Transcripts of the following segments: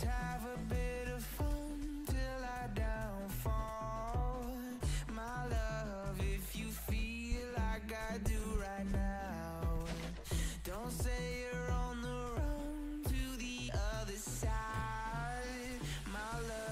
Let's have a bit of fun till I downfall. My love, if you feel like I do right now, don't say you're on the run to the other side, my love.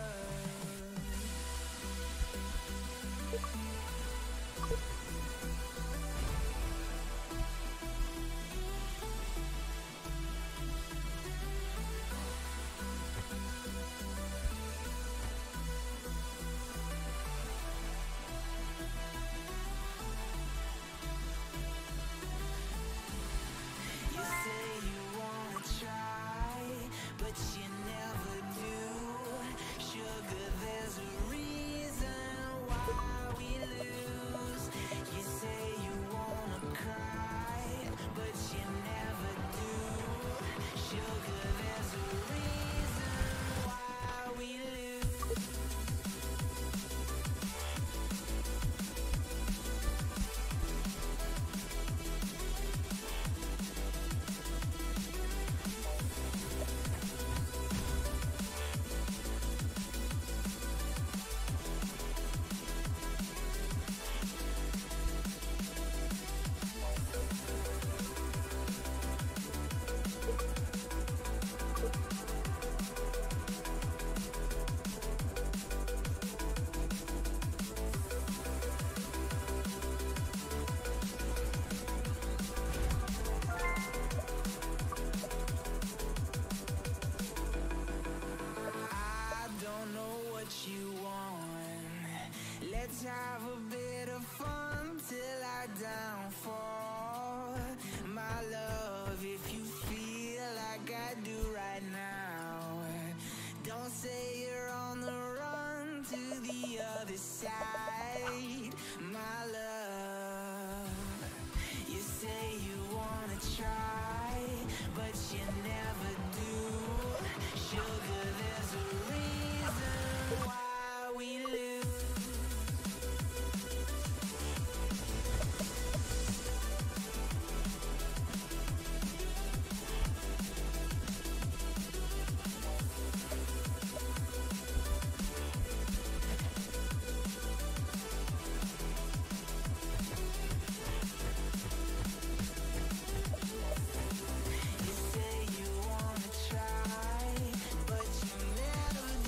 Let's have a bit of fun till I downfall. My love, if you feel like I do right now, don't say you're on the run to the other side, my love. You say you wanna try, but you never do. Sugar, there's a reason why. You say you wanna try, but you never do.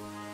Wow.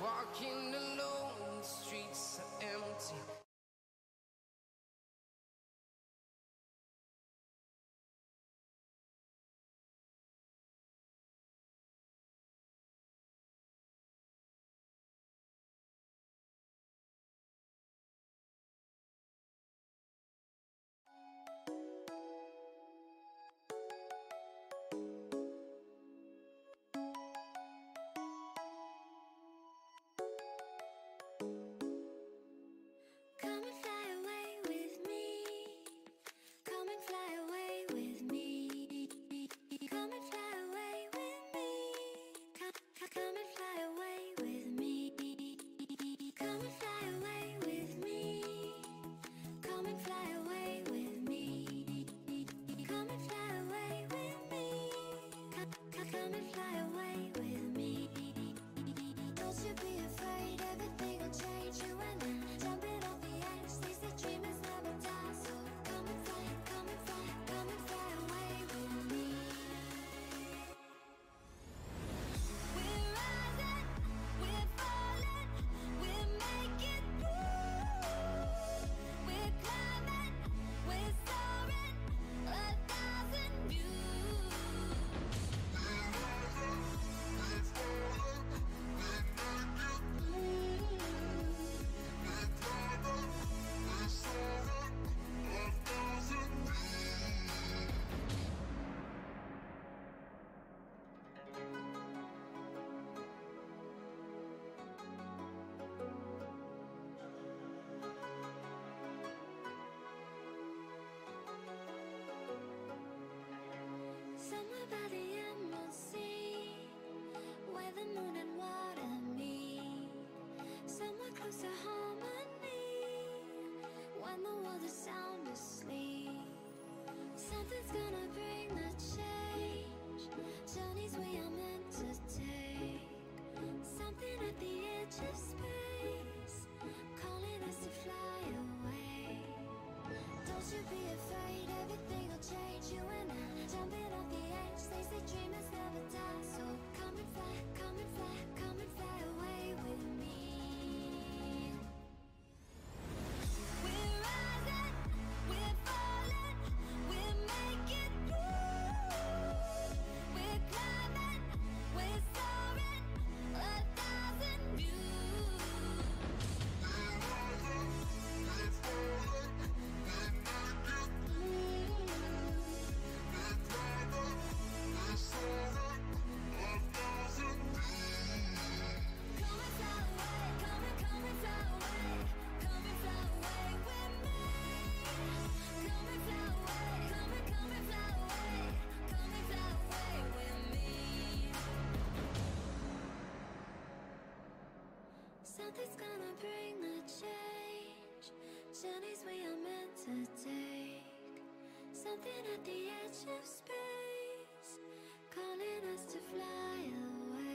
Walking alone, the streets are empty. Come and fly. edge of space, calling us to fly away.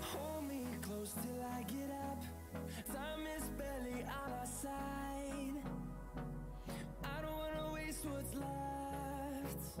Hold me close till I get up. Time is barely on our side. I don't wanna waste what's left.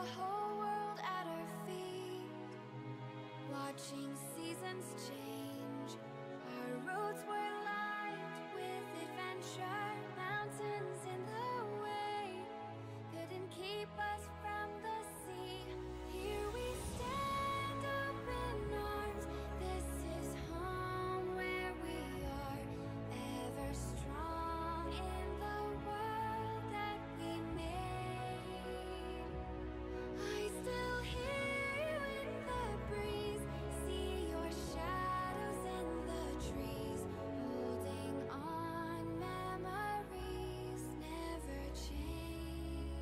the whole world at our feet, watching seasons change. Our roads were lined with adventure, mountains in the way couldn't keep us from the sea. Here we stand, open arms. This is home where we are, ever strong in the world that we made. I still hear you in the breeze, see your shadows in the trees, holding on, memories never change.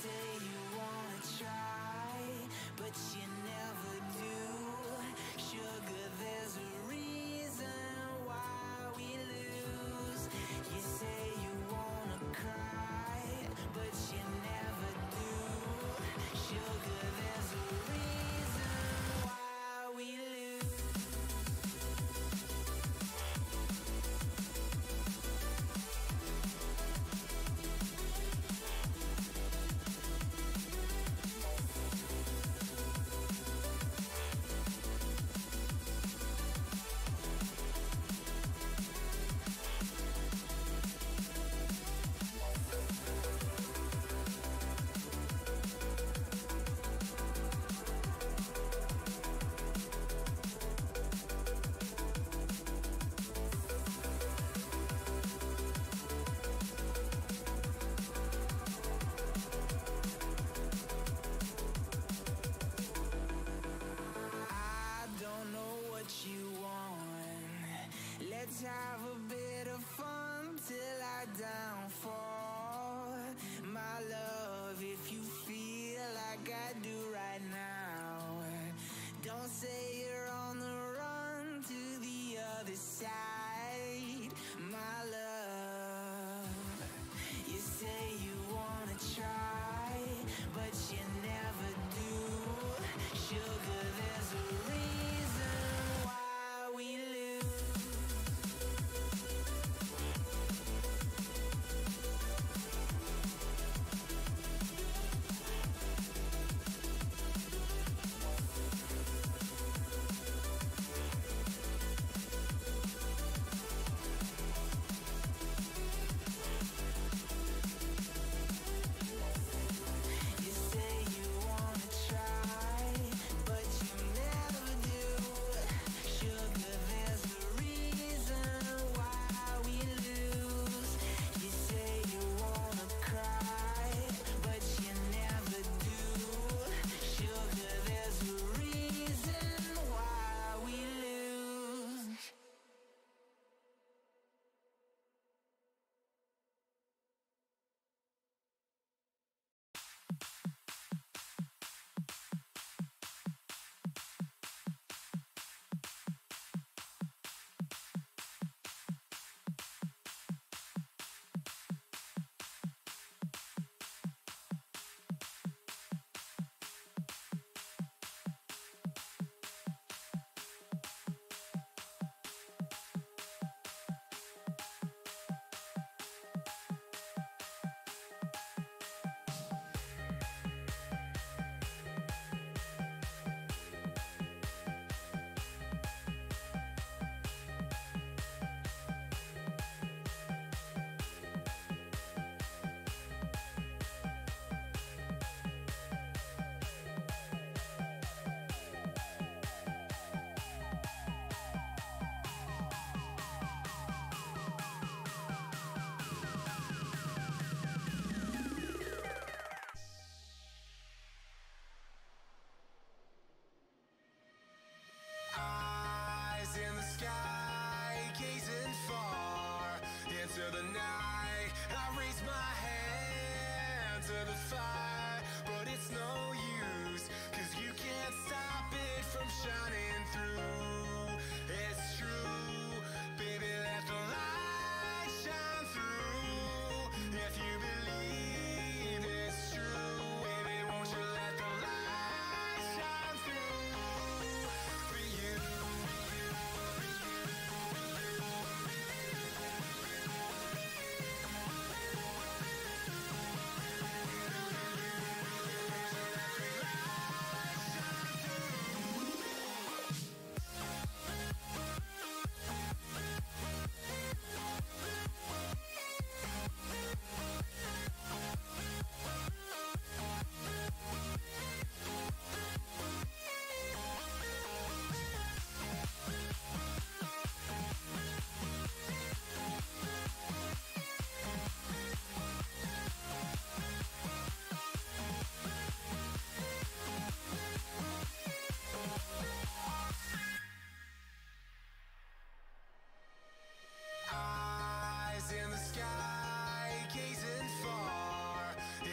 Say into the night. I raise my hand to the fire, but it's no use, 'cause you can't stop it from shining through. It's true, baby, let the light shine through. If you believe it's true, baby, won't you let the light shine through for you?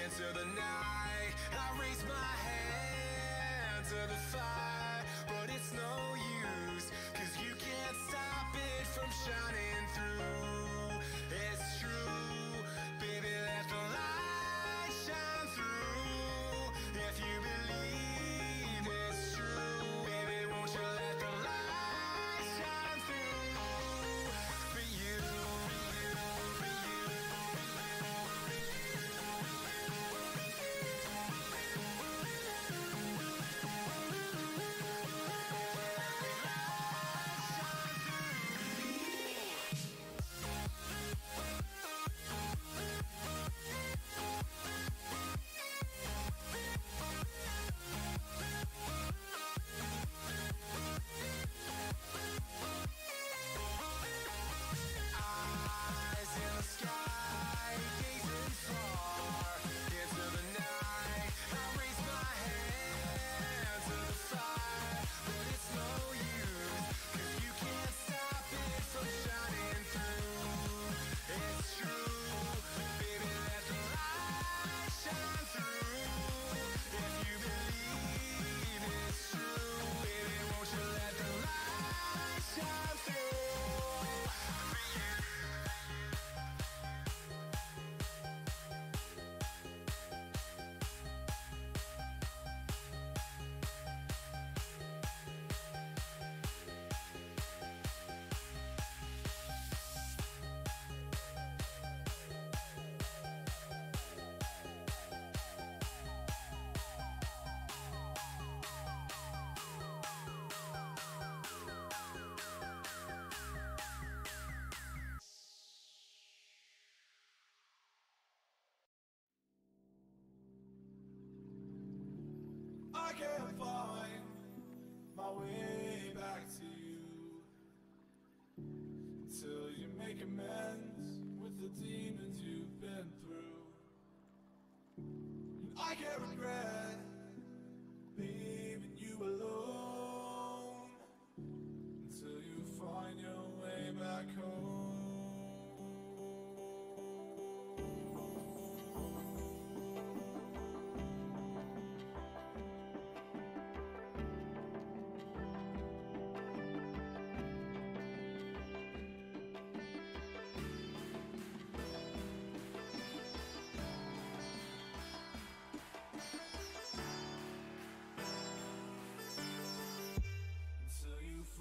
Into the night, I raise my hand to the fire, but it's no use, 'cause you can't stop it from shining through. It's true, baby, let the light shine through. If you believe it's true, baby, won't you let the light shine through for you?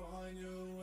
Find your